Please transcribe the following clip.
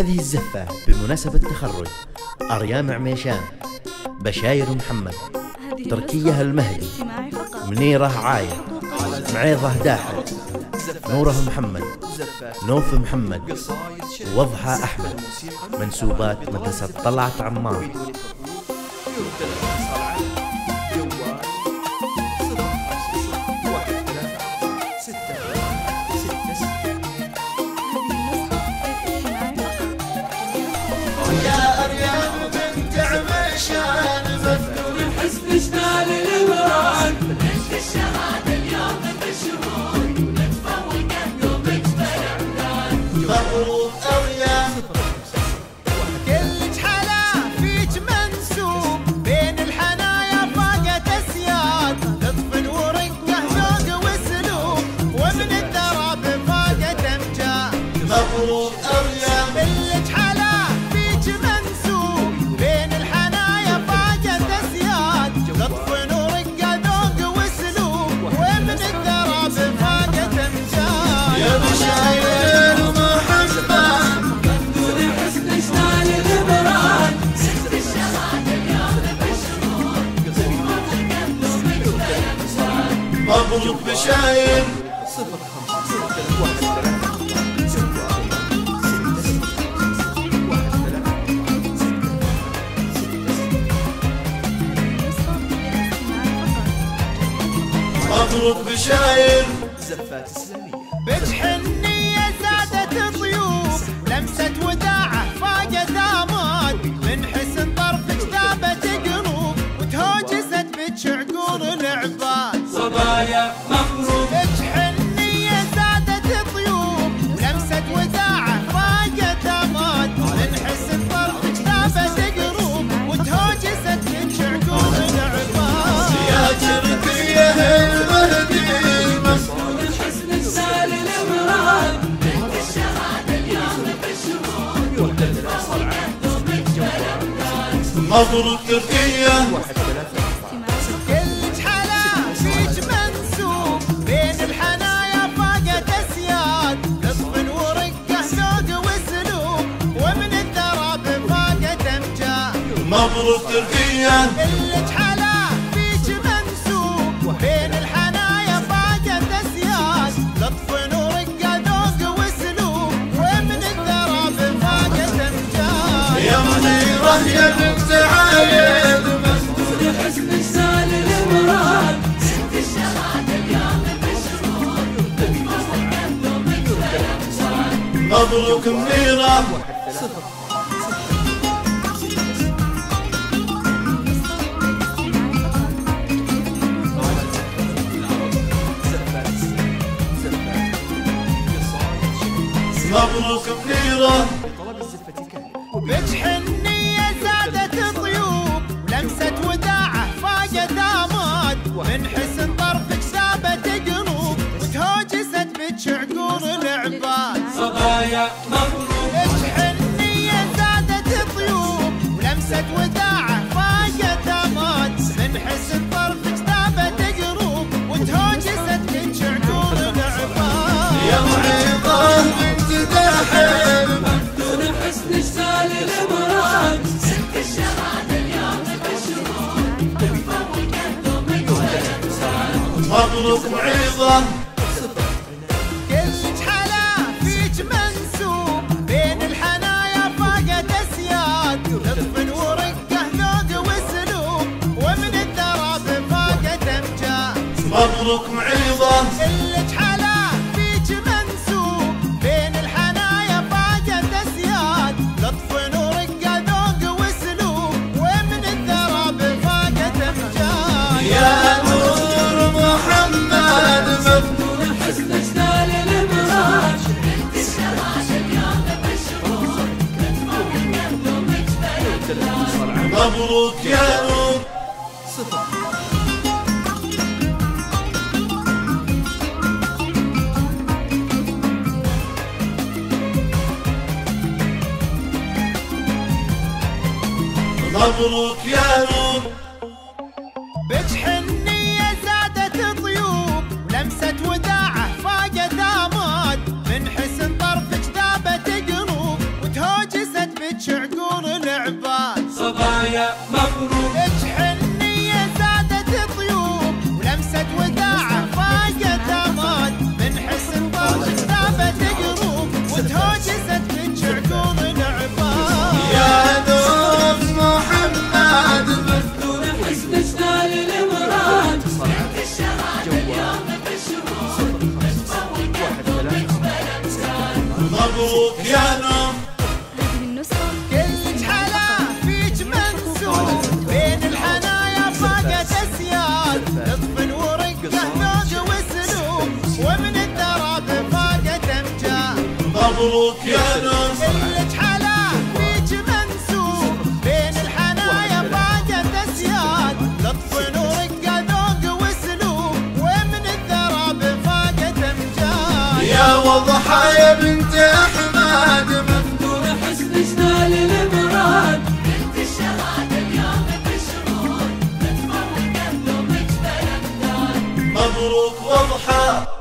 هذه الزفة بمناسبة تخرج أريام عميشان، بشاير محمد، تركية المهدي، منيرة عايد، معيضة داحل، نوره محمد، نوف محمد، وضحى أحمد، منسوبات مدرسة طلعت عمان. يا أريام بنت عميشان مفدون الحزب جنان الإمران، بنشد الشهادة اليوم بالشهود ونتفوق عقبك بالإعلان. مبروك أريام كلج حلا فيك منسوب، بين الحنايا فاقت أسياد، لطف ورقة ذوق وأسلوب، ومن الدرب فاقت أمجاد. مبروك أريام كلج حلا مبروك بشاير. مبروك بشاير. زفات اسلامية بجحنية زادت طيوب، لمسة وداعة فاقت آمال، من حسن طرفك ذابت قلوب، وتهوجست بج عقول العباد. صبايا مبروك تجحنية زادت طيوب، لمسة وداعة فاقت أمان، من حسن فرحك ثابت قروب، وتهوجست بج عقول العباد. يا تركية المهدي مسؤول الحزب السالي الإمران، بنت الشهادة اليوم بالشهود، وتتفوق عقبك بالأمكان. مبروك تركية. مبروك تركيا كلج حلا فيج منسوب، بين الحنايا فاقت أسياد، لطف ورقة ذوق وأسلوب، ومن الدرب فاقت أمجاد. يا منيرة يا بنت عايد مفدون حسنك سال الإمران، بنت الشهادة اليوم بالشهود، تتفوق عقبك بالأمثال. مبروك منيرة. مبروك منيرة. طلب الزفة تكمل وبجحنية زادت طيوب، لمسة وداعة فاقت آمال، من حسن طرفك ثابت قلوب، وتهوجست بج عقول العباد. صبايا مبروك بجحنية زادت طيوب، لمسة وداعة فاقت آمال، من حسن طرفك ثابت قلوب، وتهوجست بج عقول العباد. يا معيطة مفدون حسنك سال الإمران، بنت الشهادة اليوم بالشهود، تتفوق عقبك بالأمثال. مبروك معيضة كلج حلا فيج منسوب، بين الحنايا فاقت أسياد، لطف ورقة ذوق وأسلوب، ومن الدرب فاقت أمجاد. مبروك معيضة كلج حلا مبروك يا نور. مبروك يا نور. بجحنية زادت طيوب، لمسة وداعة فاقت آمال، من حسن طرفك ثابت قلوب، وتهوجست مبروك يا نوم. هذه النسخة كلش حلا فيك منسوب بين الحنايا فاقت اسياد لطف ورقة ذوق وسلوم ومن التراب فاقت امجاد. مبروك يا نوم كلش حلا فيك منسوب بين الحنايا فاقت اسياد لطف ورقة ذوق وسلوم ومن التراب فاقت امجاد. يا وضحى يا بنت احمد ممدوح حسن جلال الامراد بنت الشهاده اليوم تشهد متفوقه لو مجبل امداد. مبروك وضحى.